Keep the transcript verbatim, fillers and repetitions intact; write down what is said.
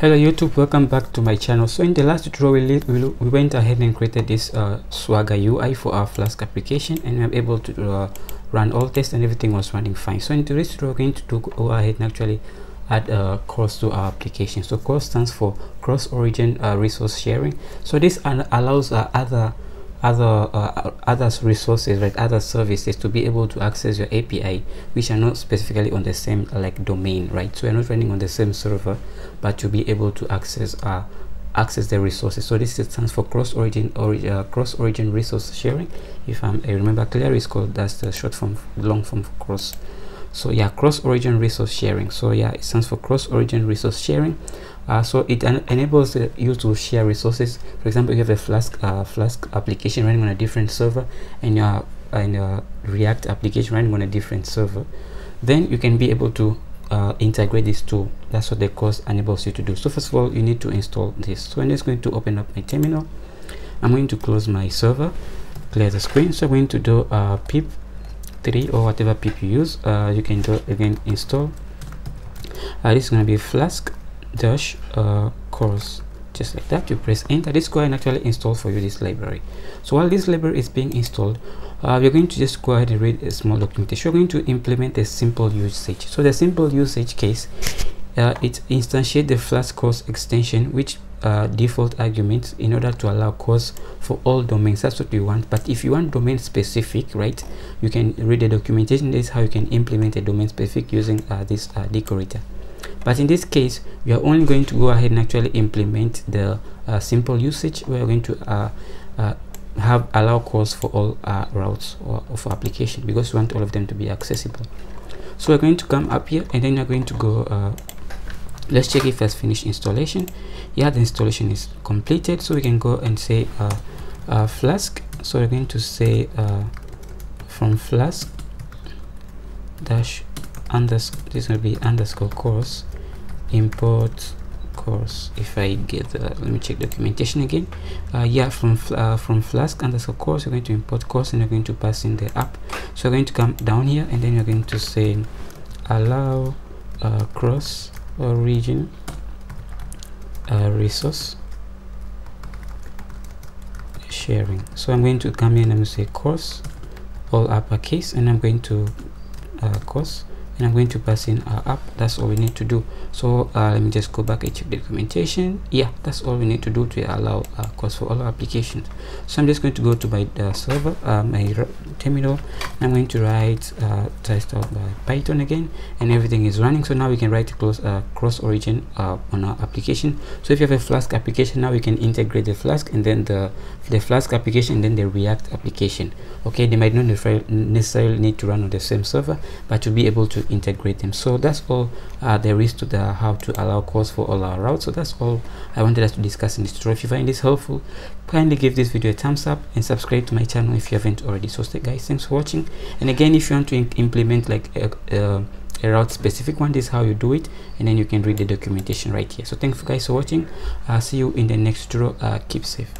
Hello YouTube, welcome back to my channel. So in the last tutorial we, we, we went ahead and created this uh, Swagger U I for our Flask application, and I'm able to uh, run all tests and everything was running fine. So in today's tutorial we're going to do, go ahead and actually add uh, CORS to our application. So CORS stands for Cross Origin uh, Resource Sharing. So this allows uh, other other uh, other resources, right, other services to be able to access your A P I which are not specifically on the same like domain, right? So you're not running on the same server, but you'll be able to access uh access the resources. So this stands for cross origin or uh, cross origin resource sharing. If I'm, I remember clearly, it's called, that's the short form, long form for CORS. So yeah, cross origin resource sharing. So yeah, it stands for cross origin resource sharing. Uh, so it en enables uh, you to share resources. For example, you have a Flask uh, Flask application running on a different server, and your and your React application running on a different server. Then you can be able to uh, integrate these two. That's what the CORS enables you to do. So first of all, you need to install this. So I'm just going to open up my terminal. I'm going to close my server, clear the screen. So I'm going to do uh, pip three or whatever pip you use. Uh, you can do again install. Uh, this is going to be Flask dash uh, CORS, just like that. You press enter. This go ahead and actually install for you this library. So while this library is being installed, uh, we're going to just go ahead and read a small documentation. We're going to implement a simple usage. So the simple usage case, uh, it instantiates the Flask CORS extension which uh, default arguments in order to allow CORS for all domains. That's what you want. But if you want domain specific, right, you can read the documentation. This is how you can implement a domain specific using uh, this uh, decorator. But in this case, we are only going to go ahead and actually implement the uh, simple usage. We are going to uh, uh, have allow CORS for all uh, routes or, or for application, because we want all of them to be accessible. So we're going to come up here, and then we're going to go. Uh, let's check if it has finished installation. Yeah, the installation is completed. So we can go and say uh, uh, Flask. So we're going to say uh, from Flask dash underscore. This will be underscore CORS. Import CORS. If I get the, let me check documentation again. Uh, yeah, from uh, from Flask underscore CORS, we're going to import CORS, and we're going to pass in the app. So we're going to come down here, and then you're going to say allow uh, cross origin uh, resource sharing. So I'm going to come here and I'm going to say CORS, all uppercase, and I'm going to uh, CORS. And I'm going to pass in our app. That's all we need to do. So uh, let me just go back and check the documentation. Yeah, that's all we need to do to allow uh, CORS for all our applications. So I'm just going to go to my uh, server, uh, my terminal. I'm going to write uh, test out by Python again, and everything is running. So now we can write close, uh, cross origin uh, on our application. So if you have a Flask application, now we can integrate the Flask and then the the Flask application and then the React application. Okay, they might not necessarily need to run on the same server, but you'll be able to integrate them. So that's all uh, there is to the how to allow CORS for all our routes. So that's all I wanted us to discuss in this tutorial. If you find this helpful, kindly give this video a thumbs up and subscribe to my channel if you haven't already. So guys, thanks for watching, and again, if you want to implement like a, a, a route specific one, this is how you do it, and then you can read the documentation right here. So thanks guys for watching. I'll uh, see you in the next tutorial. Uh, keep safe.